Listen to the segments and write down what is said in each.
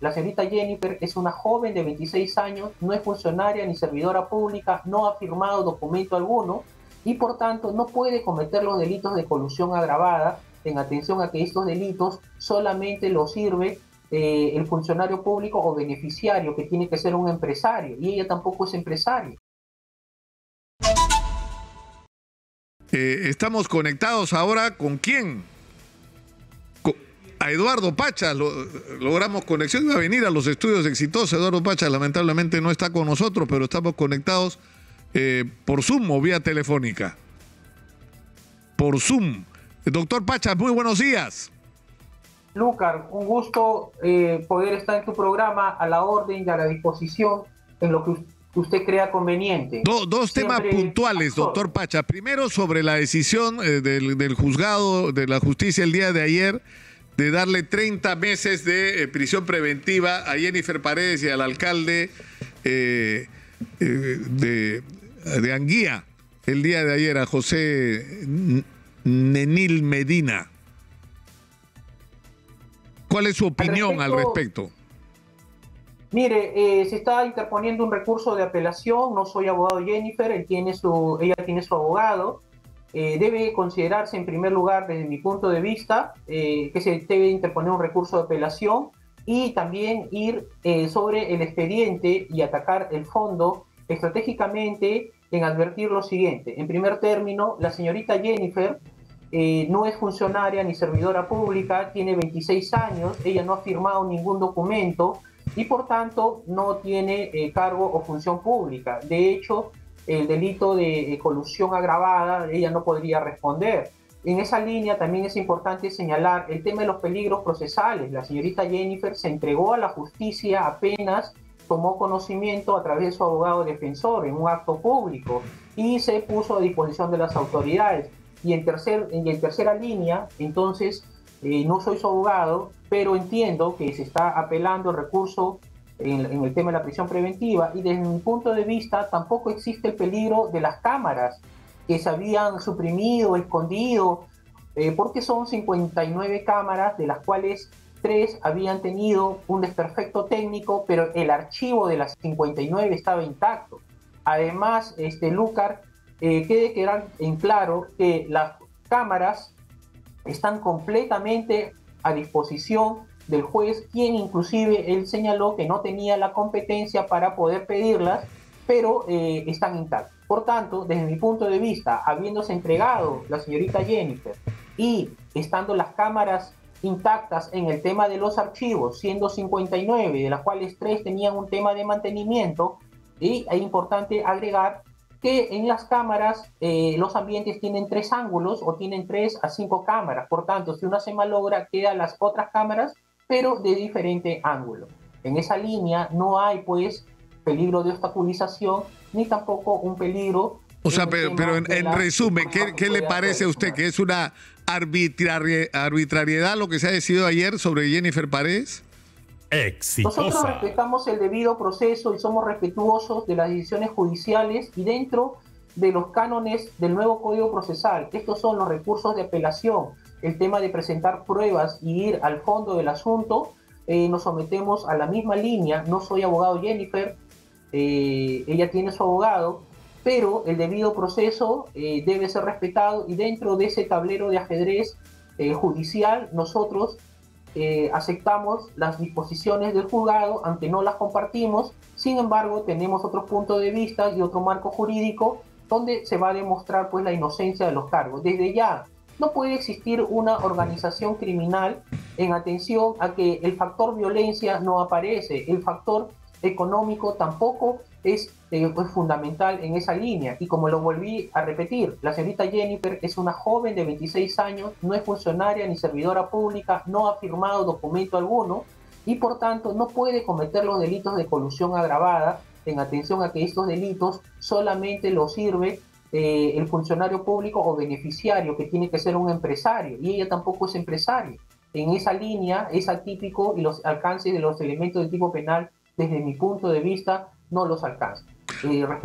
La señorita Yenifer es una joven de 26 años, no es funcionaria ni servidora pública, no ha firmado documento alguno y por tanto no puede cometer los delitos de colusión agravada, en atención a que estos delitos solamente los sirve el funcionario público o beneficiario, que tiene que ser un empresario, y ella tampoco es empresaria. Estamos conectados ahora con quién. A Eduardo Pachas, logramos conexión, iba a venir a los estudios exitosos. Eduardo Pachas lamentablemente no está con nosotros, pero estamos conectados por Zoom o vía telefónica. Por Zoom. Doctor Pachas, muy buenos días. Lucar, un gusto poder estar en tu programa, a la orden y a la disposición en lo que usted crea conveniente. Dos temas puntuales, doctor Pachas. Primero, sobre la decisión del juzgado de la justicia el día de ayer de darle 30 meses de prisión preventiva a Yenifer Paredes y al alcalde de Anguía el día de ayer, a José Nenil Medina. ¿Cuál es su opinión al respecto? Mire, se está interponiendo un recurso de apelación. No soy abogado Yenifer, ella tiene su abogado. Debe considerarse en primer lugar, desde mi punto de vista, que se debe interponer un recurso de apelación y también ir sobre el expediente y atacar el fondo estratégicamente, en advertir lo siguiente. En primer término, la señorita Yenifer no es funcionaria ni servidora pública, tiene 26 años, ella no ha firmado ningún documento y por tanto no tiene cargo o función pública. De hecho, el delito de colusión agravada, ella no podría responder. En esa línea también es importante señalar el tema de los peligros procesales. La señorita Yenifer se entregó a la justicia apenas tomó conocimiento a través de su abogado defensor en un acto público y se puso a disposición de las autoridades. Y en tercera línea, entonces, no soy su abogado, pero entiendo que se está apelando el recurso en el tema de la prisión preventiva y desde mi punto de vista tampoco existe el peligro de las cámaras que se habían suprimido, escondido, porque son 59 cámaras de las cuales 3 habían tenido un desperfecto técnico, pero el archivo de las 59 estaba intacto. Además, Lucar, quede que eran en claro que las cámaras están completamente a disposición del juez, quien inclusive él señaló que no tenía la competencia para poder pedirlas, pero están intactas. Por tanto, desde mi punto de vista, habiéndose entregado la señorita Yenifer y estando las cámaras intactas en el tema de los archivos, siendo 59, de las cuales 3 tenían un tema de mantenimiento, y es importante agregar que en las cámaras los ambientes tienen 3 ángulos o tienen 3 a 5 cámaras. Por tanto, si una se malogra, quedan las otras cámaras, pero de diferente ángulo. En esa línea no hay, pues, peligro de obstaculización, ni tampoco un peligro... O sea, pero en resumen, ¿qué le parece a usted? ¿Que es una arbitrariedad lo que se ha decidido ayer sobre Yenifer Paredes? Exitosa. Nosotros respetamos el debido proceso y somos respetuosos de las decisiones judiciales y dentro de los cánones del nuevo Código Procesal. Estos son los recursos de apelación, el tema de presentar pruebas y ir al fondo del asunto. Nos sometemos a la misma línea. No soy abogado Yenifer, ella tiene su abogado, pero el debido proceso debe ser respetado y dentro de ese tablero de ajedrez judicial nosotros aceptamos las disposiciones del juzgado, aunque no las compartimos. Sin embargo, tenemos otro punto de vista y otro marco jurídico donde se va a demostrar, pues, la inocencia de los cargos. Desde ya, no puede existir una organización criminal en atención a que el factor violencia no aparece, el factor económico tampoco es fundamental en esa línea. Y como lo volví a repetir, la señorita Yenifer es una joven de 26 años, no es funcionaria ni servidora pública, no ha firmado documento alguno y por tanto no puede cometer los delitos de colusión agravada, en atención a que estos delitos solamente los sirve el funcionario público o beneficiario, que tiene que ser un empresario, y ella tampoco es empresaria. En esa línea es atípico y los alcances de los elementos del tipo penal, desde mi punto de vista, no los alcanza.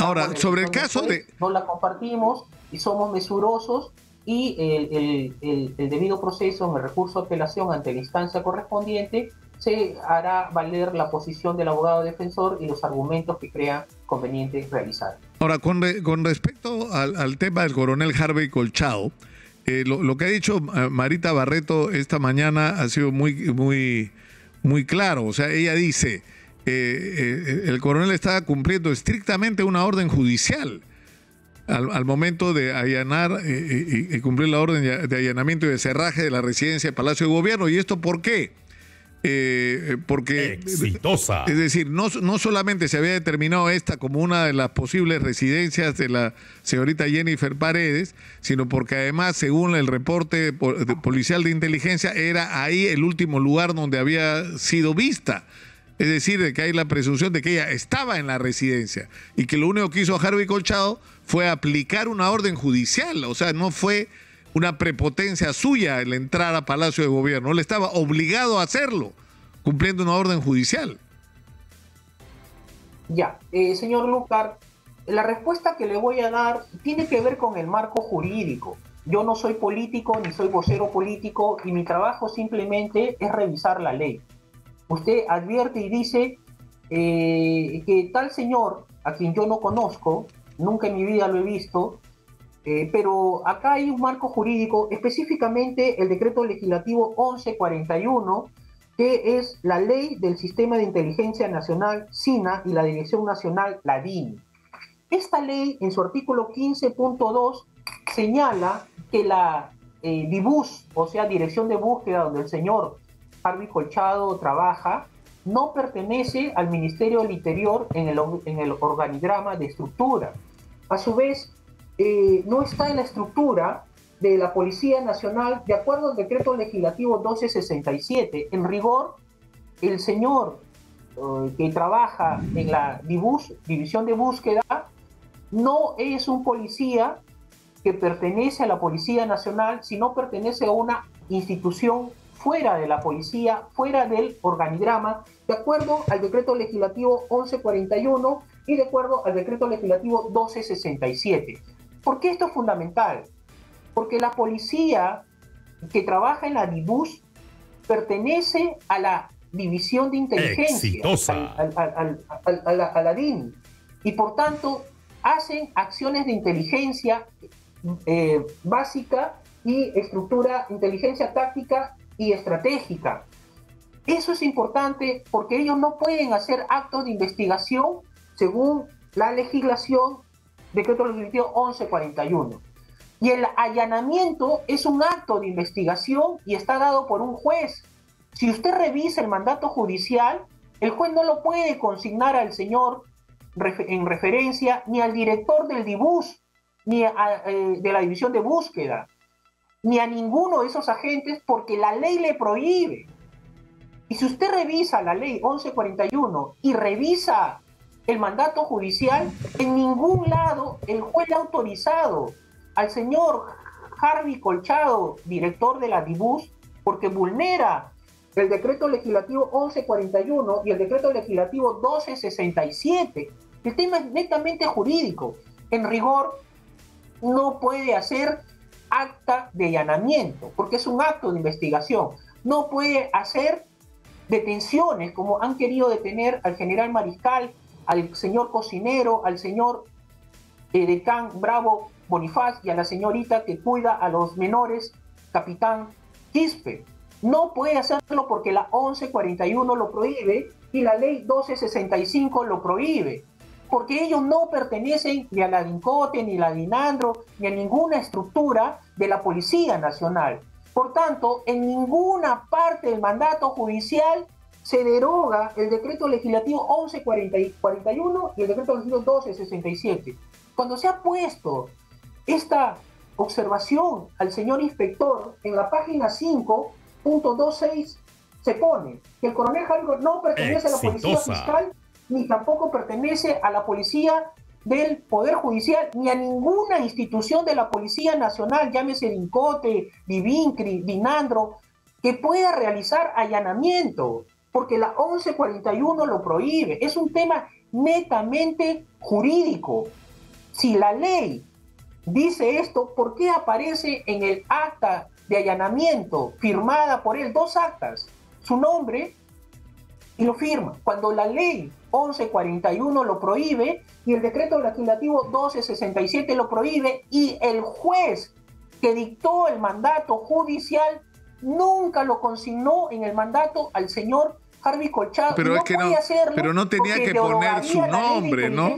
Ahora, sobre el caso de... No la compartimos y somos mesurosos y el debido proceso en el recurso de apelación ante la instancia correspondiente se hará valer la posición del abogado defensor y los argumentos que crea conveniente realizar. Ahora, con respecto al tema del coronel Harvey Colchado, lo que ha dicho Marita Barreto esta mañana ha sido muy claro. O sea, ella dice, el coronel está cumpliendo estrictamente una orden judicial al momento de allanar y cumplir la orden de allanamiento y de cerraje de la residencia del Palacio de Gobierno. ¿Y esto por qué? Porque Exitosa. Es decir, no solamente se había determinado esta como una de las posibles residencias de la señorita Yenifer Paredes, sino porque además, según el reporte policial de inteligencia, era ahí el último lugar donde había sido vista. Es decir, de que hay la presunción de que ella estaba en la residencia y que lo único que hizo Harvey Colchado fue aplicar una orden judicial. O sea, no fue una prepotencia suya el entrar a Palacio de Gobierno. Él estaba obligado a hacerlo, cumpliendo una orden judicial. Ya, señor Lucar, la respuesta que le voy a dar tiene que ver con el marco jurídico. Yo no soy político, ni soy vocero político, y mi trabajo simplemente es revisar la ley. Usted advierte y dice que tal señor, a quien yo no conozco, nunca en mi vida lo he visto, pero acá hay un marco jurídico, específicamente el Decreto Legislativo 1141, que es la ley del Sistema de Inteligencia Nacional, SINA, y la Dirección Nacional, LADIN. Esta ley, en su artículo 15.2, señala que la DIBUS, o sea, Dirección de Búsqueda, donde el señor Harvey Colchado trabaja, no pertenece al Ministerio del Interior en el organigrama de estructura. A su vez, no está en la estructura de la Policía Nacional de acuerdo al Decreto Legislativo 1267. En rigor, el señor que trabaja en la DIBUS, División de Búsqueda, no es un policía que pertenece a la Policía Nacional, sino pertenece a una institución fuera de la policía, fuera del organigrama, de acuerdo al Decreto Legislativo 1141 y de acuerdo al Decreto Legislativo 1267. ¿Por qué esto es fundamental? Porque la policía que trabaja en la DIBUS pertenece a la División de Inteligencia, a la DIN, y por tanto hacen acciones de inteligencia básica y estructura inteligencia táctica y estratégica. Eso es importante porque ellos no pueden hacer actos de investigación según la legislación, Decreto Legislativo 1141. Y el allanamiento es un acto de investigación y está dado por un juez. Si usted revisa el mandato judicial, el juez no lo puede consignar al señor en referencia, ni al director del DIBUS, ni de la División de Búsqueda, ni a ninguno de esos agentes, porque la ley le prohíbe. Y si usted revisa la ley 1141 y revisa el mandato judicial, en ningún lado el juez ha autorizado al señor Harvey Colchado, director de la DIBUS, porque vulnera el Decreto Legislativo 1141 y el Decreto Legislativo 1267. El tema es netamente jurídico. En rigor, no puede hacer acta de allanamiento, porque es un acto de investigación. No puede hacer detenciones, como han querido detener al general Mariscal, al señor cocinero, al señor Edecán Bravo Bonifaz y a la señorita que cuida a los menores, Capitán Quispe. No puede hacerlo porque la 1141 lo prohíbe y la ley 1265 lo prohíbe, porque ellos no pertenecen ni a la Dincote, ni a la Dinandro, ni a ninguna estructura de la Policía Nacional. Por tanto, en ninguna parte del mandato judicial se deroga el Decreto Legislativo 1141 y el Decreto Legislativo 1267. Cuando se ha puesto esta observación al señor inspector, en la página 5.26 se pone que el coronel Harvey no pertenece a la Policía Fiscal, ni tampoco pertenece a la Policía del Poder Judicial, ni a ninguna institución de la Policía Nacional, llámese Dincote, Divincri, Dinandro, que pueda realizar allanamiento, porque la 1141 lo prohíbe. Es un tema netamente jurídico. Si la ley dice esto, ¿por qué aparece en el acta de allanamiento firmada por él dos actas? Su nombre y lo firma, cuando la ley 1141 lo prohíbe y el decreto legislativo 1267 lo prohíbe, y el juez que dictó el mandato judicial nunca lo consignó en el mandato al señor Harvey Colchado. Pero no, es que no, pero no tenía que poner su nombre, ¿no?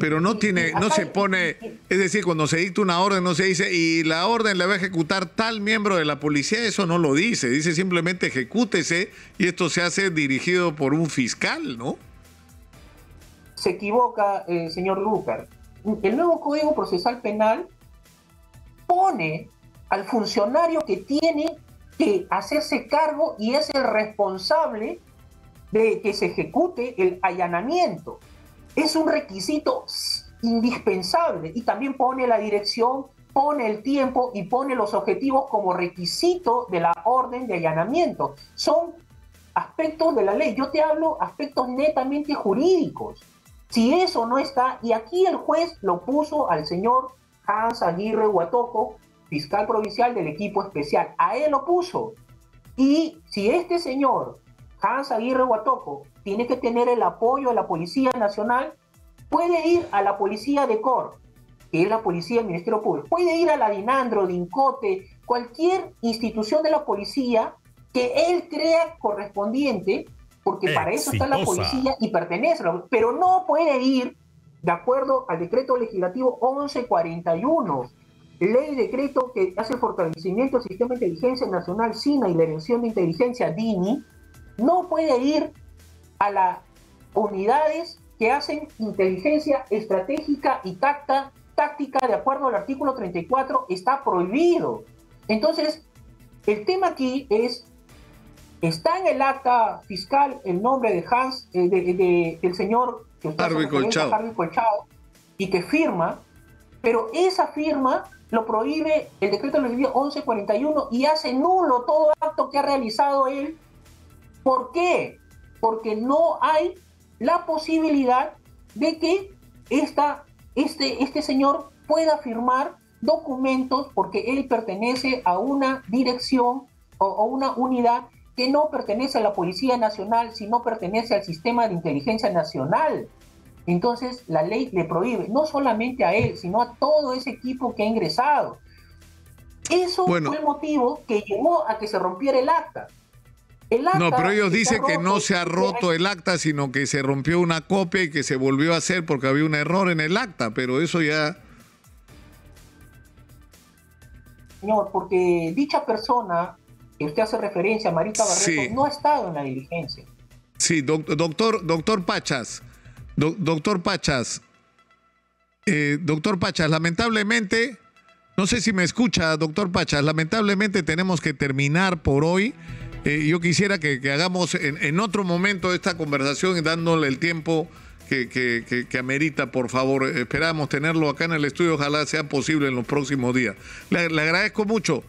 Pero no tiene, no se pone, es decir, cuando se dicta una orden no se dice y la orden la va a ejecutar tal miembro de la policía, eso no lo dice, dice simplemente ejecútese, y esto se hace dirigido por un fiscal, ¿no? Se equivoca, señor Lucar. El nuevo Código Procesal Penal pone al funcionario que tiene que hacerse cargo y es el responsable de que se ejecute el allanamiento. Es un requisito indispensable, y también pone la dirección, pone el tiempo y pone los objetivos como requisito de la orden de allanamiento. Son aspectos de la ley, yo te hablo aspectos netamente jurídicos. Si eso no está, y aquí el juez lo puso al señor Hans Aguirre Guatoco, fiscal provincial del equipo especial, a él lo puso. Y si este señor, Hans Aguirre Guatoco, tiene que tener el apoyo de la Policía Nacional, puede ir a la Policía de Cor, que es la Policía del Ministerio Público, puede ir a la Dinandro, Dincote, cualquier institución de la policía que él crea correspondiente, porque para eso está la policía y pertenece, pero no puede ir de acuerdo al Decreto Legislativo 1141, ley decreto que hace fortalecimiento del Sistema de Inteligencia Nacional SINA y la Dirección de Inteligencia DINI, no puede ir a las unidades que hacen inteligencia estratégica y táctica de acuerdo al artículo 34, está prohibido. Entonces, el tema aquí es, está en el acta fiscal el nombre de Hans, del señor que usted Harvey Colchado, y que firma, pero esa firma lo prohíbe el decreto legislativo 1141 y hace nulo todo acto que ha realizado él. ¿Por qué? Porque no hay la posibilidad de que este señor pueda firmar documentos, porque él pertenece a una dirección o una unidad que no pertenece a la Policía Nacional, sino pertenece al Sistema de Inteligencia Nacional. Entonces la ley le prohíbe, no solamente a él, sino a todo ese equipo que ha ingresado. Eso fue el motivo que llevó a que se rompiera el acta. No, pero ellos dicen que no se ha roto el acta, sino que se rompió una copia y que se volvió a hacer porque había un error en el acta, pero eso ya... Señor, porque dicha persona, que usted hace referencia, Marita Barreto, no ha estado en la diligencia. Sí, doctor Pachas, lamentablemente, no sé si me escucha, doctor Pachas, lamentablemente tenemos que terminar por hoy. Yo quisiera que hagamos en otro momento esta conversación, dándole el tiempo que amerita, por favor. Esperamos tenerlo acá en el estudio, ojalá sea posible en los próximos días. Le agradezco mucho.